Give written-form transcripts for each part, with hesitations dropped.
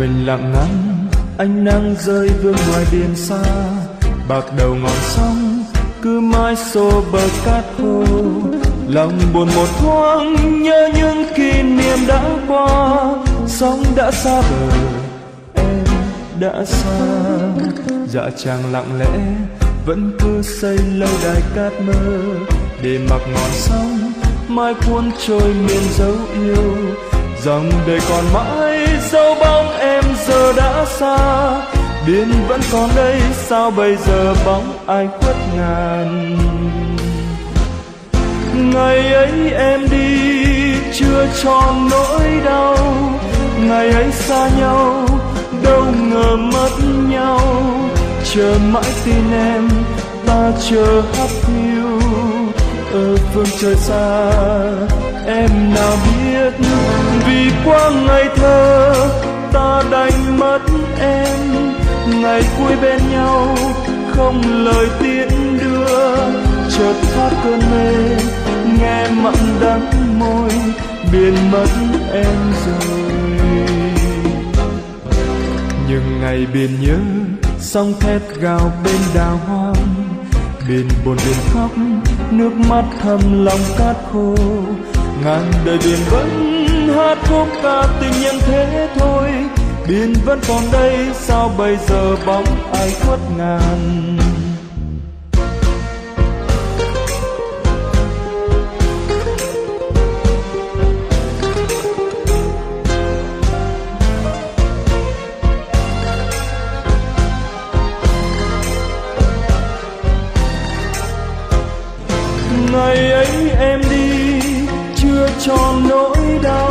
mình lặng ngắm ánh nắng rơi vương ngoài biển xa, bạc đầu ngọn sóng cứ mãi xô bờ cát khô. Lòng buồn một thoáng nhớ những kỷ niệm đã qua, sóng đã xa bờ em đã xa. Dạ chàng lặng lẽ vẫn cứ xây lâu đài cát mơ, để mặc ngọn sóng mai cuốn trôi miền dấu yêu. Dòng đời còn mãi dấu bóng em giờ đã xa, biển vẫn còn đây sao bây giờ bóng ai khuất ngàn. Ngày ấy em đi chưa tròn nỗi đau, ngày ấy xa nhau đâu ngờ mất nhau. Chờ mãi tin em ta chờ hắt hiu ở phương trời xa, em nào biết vì qua ngày thơ ta đành mất em. Ngày cuối bên nhau không lời tiễn đưa, chợt thoát cơn mê nghe mặn đắng môi, biển mất em rồi. Nhưng ngày biển nhớ sóng thét gào bên đào hoang, biển buồn biển khóc nước mắt thầm lòng cát khô. Ngàn đời biển vẫn hát khúc ca tình nhân thế thôi, biển vẫn còn đây sao bây giờ bóng ai khuất ngàn. Ngày ấy em đi chưa tròn nỗi đau,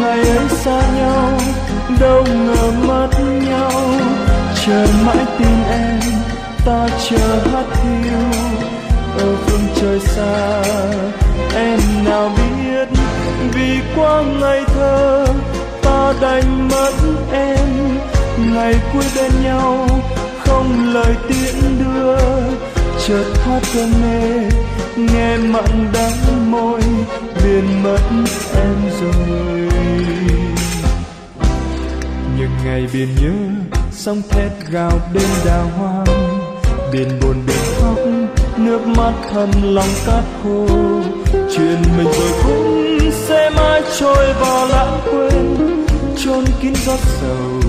ngày ấy xa nhau đâu ngờ mất nhau. Chờ mãi tin em ta chờ hát hiu ở phương trời xa, em nào biết vì qua ngày thơ ta đành mất em. Ngày cuối bên nhau không lời tiễn đưa, chợt thoát cơn mê nghe mặn đắng môi, biển mất em rồi. Nhưng ngày biển nhớ sóng thét gào bên đào hoang, biển buồn biển khóc nước mắt thầm lòng cát khô. Chuyện mình rồi cũng sẽ mãi trôi vào lãng quên, chôn kín giọt sầu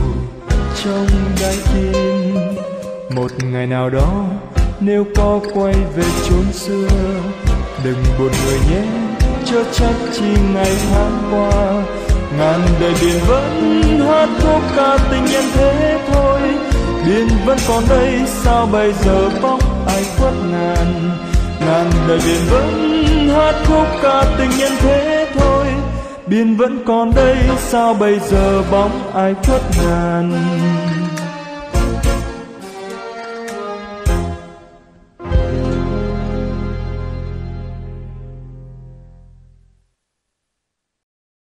trong đáy tim. Một ngày nào đó nếu có quay về chốn xưa, đừng buồn người nhé chớ trách chi ngày tháng qua. Ngàn đời biển vẫn hát khúc ca tình nhân thế thôi, biển vẫn còn đây sao bây giờ bóng ai khuất ngàn. Ngàn đời biển vẫn hát khúc ca tình nhân thế thôi, biển vẫn còn đây sao bây giờ bóng ai khuất ngàn.